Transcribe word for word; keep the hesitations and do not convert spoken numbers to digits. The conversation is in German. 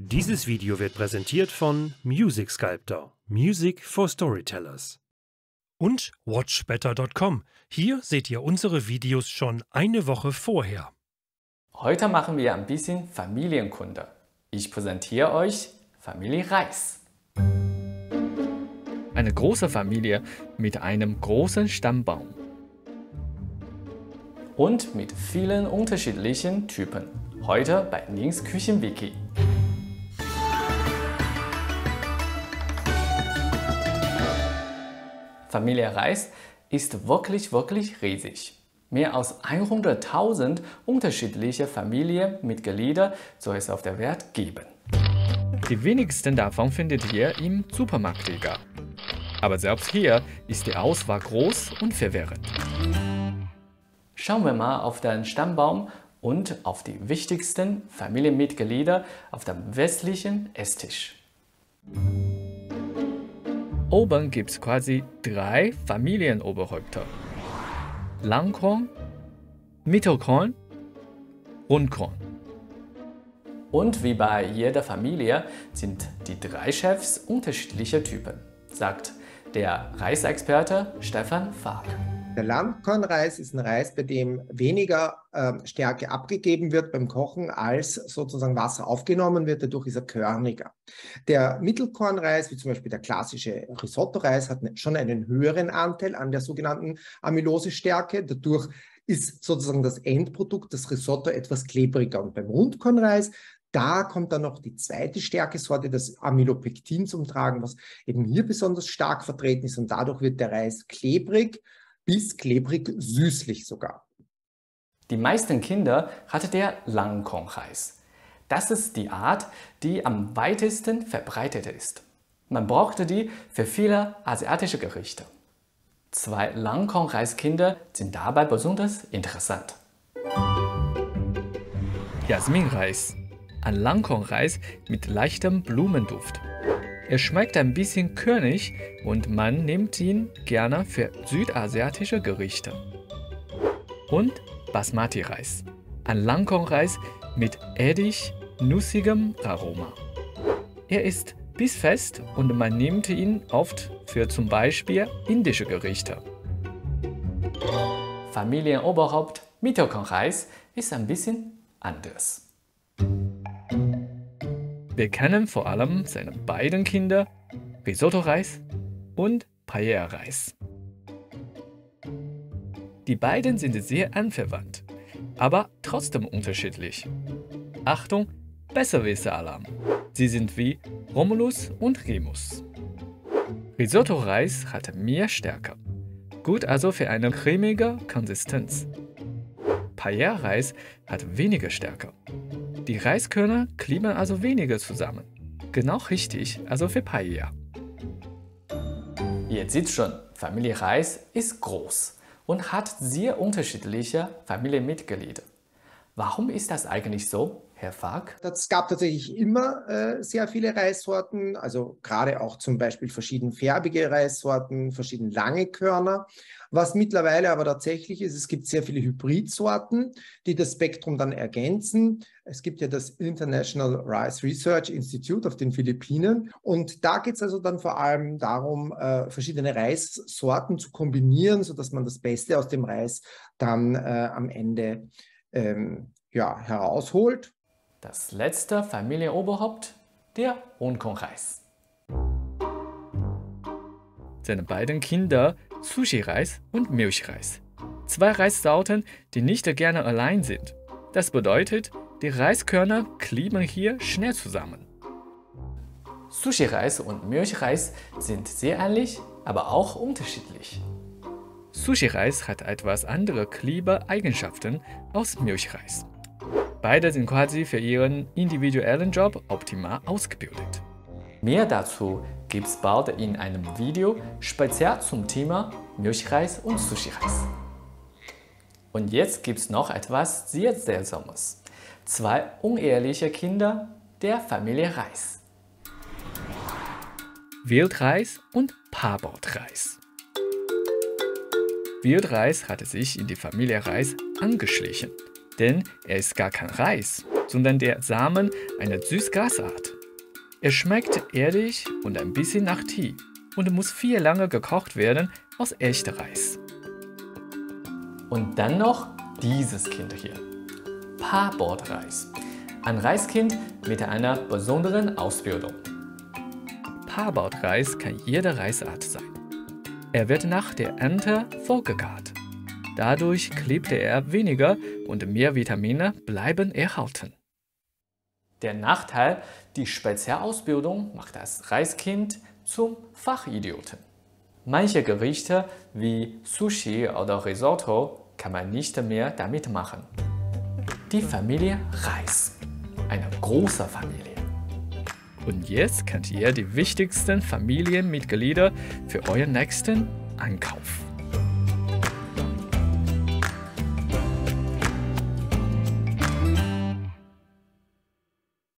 Dieses Video wird präsentiert von Music Sculptor, Music for Storytellers. Und WatchBetter Punkt com. Hier seht ihr unsere Videos schon eine Woche vorher. Heute machen wir ein bisschen Familienkunde. Ich präsentiere euch Familie Reis. Eine große Familie mit einem großen Stammbaum. Und mit vielen unterschiedlichen Typen. Heute bei Nings Küchenwiki. Familie Reis ist wirklich, wirklich riesig. Mehr als hunderttausend unterschiedliche Familienmitglieder soll es auf der Welt geben. Die wenigsten davon findet ihr im Supermarktregal. Aber selbst hier ist die Auswahl groß und verwirrend. Schauen wir mal auf den Stammbaum und auf die wichtigsten Familienmitglieder auf dem westlichen Esstisch. Oben gibt es quasi drei Familienoberhäupter: Langkorn, Mittelkorn, Rundkorn. Und wie bei jeder Familie sind die drei Chefs unterschiedlicher Typen, sagt der Reisexperte Stefan Fak. Der Langkornreis ist ein Reis, bei dem weniger äh, Stärke abgegeben wird beim Kochen, als sozusagen Wasser aufgenommen wird. Dadurch ist er körniger. Der Mittelkornreis, wie zum Beispiel der klassische Risotto-Reis, hat schon einen höheren Anteil an der sogenannten Amylosestärke. Dadurch ist sozusagen das Endprodukt, das Risotto, etwas klebriger. Und beim Rundkornreis, da kommt dann noch die zweite Stärkesorte, das Amylopektin, zum Tragen, was eben hier besonders stark vertreten ist. Und dadurch wird der Reis klebrig, bis klebrig süßlich sogar. Die meisten Kinder hatte der Langkornreis. Das ist die Art, die am weitesten verbreitet ist. Man brauchte die für viele asiatische Gerichte. Zwei Langkornreiskinder sind dabei besonders interessant. Jasminreis. Ein Langkornreis mit leichtem Blumenduft. Er schmeckt ein bisschen körnig und man nimmt ihn gerne für südasiatische Gerichte. Und Basmati-Reis. Ein Langkornreis mit erdig, nussigem Aroma. Er ist bissfest und man nimmt ihn oft für zum Beispiel indische Gerichte. Familienoberhaupt Mittelkornreis ist ein bisschen anders. Wir kennen vor allem seine beiden Kinder, Risotto-Reis und Paella-Reis. Die beiden sind sehr anverwandt, aber trotzdem unterschiedlich. Achtung, Besserwisser-Alarm! Sie sind wie Romulus und Remus. Risotto-Reis hat mehr Stärke, gut also für eine cremige Konsistenz. Paella-Reis hat weniger Stärke. Die Reiskörner kleben also weniger zusammen. Genau richtig, also für Paella. Ihr seht schon, Familie Reis ist groß und hat sehr unterschiedliche Familienmitglieder. Warum ist das eigentlich so, Herr Fak? Es gab tatsächlich immer äh, sehr viele Reissorten, also gerade auch zum Beispiel verschiedenfärbige Reissorten, verschieden lange Körner. Was mittlerweile aber tatsächlich ist, es gibt sehr viele Hybridsorten, die das Spektrum dann ergänzen. Es gibt ja das International Rice Research Institute auf den Philippinen und da geht es also dann vor allem darum, äh, verschiedene Reissorten zu kombinieren, sodass man das Beste aus dem Reis dann äh, am Ende ähm, ja, herausholt. Das letzte Familienoberhaupt, der Rundkornreis. Seine beiden Kinder, Sushi-Reis und Milchreis. Zwei Reissorten, die nicht gerne allein sind. Das bedeutet, die Reiskörner kleben hier schnell zusammen. Sushi-Reis und Milchreis sind sehr ähnlich, aber auch unterschiedlich. Sushi-Reis hat etwas andere Klebeeigenschaften als Milchreis. Beide sind quasi für ihren individuellen Job optimal ausgebildet. Mehr dazu gibt's bald in einem Video speziell zum Thema Milchreis und Sushireis. Und jetzt gibt's noch etwas sehr Seltsames. Zwei uneheliche Kinder der Familie Reis. Wildreis und Parboiled-Reis. Wildreis hatte sich in die Familie Reis angeschlichen. Denn er ist gar kein Reis, sondern der Samen einer Süßgrasart. Er schmeckt erdig und ein bisschen nach Tee und muss viel lange gekocht werden aus echtem Reis. Und dann noch dieses Kind hier, Parboiled-Reis. Ein Reiskind mit einer besonderen Ausbildung. Parboiled-Reis kann jede Reisart sein. Er wird nach der Ernte vorgegart. Dadurch klebt er weniger und mehr Vitamine bleiben erhalten. Der Nachteil, die Spezialausbildung macht das Reiskind zum Fachidioten. Manche Gerichte wie Sushi oder Risotto kann man nicht mehr damit machen. Die Familie Reis. Eine große Familie. Und jetzt kennt ihr die wichtigsten Familienmitglieder für euren nächsten Einkauf.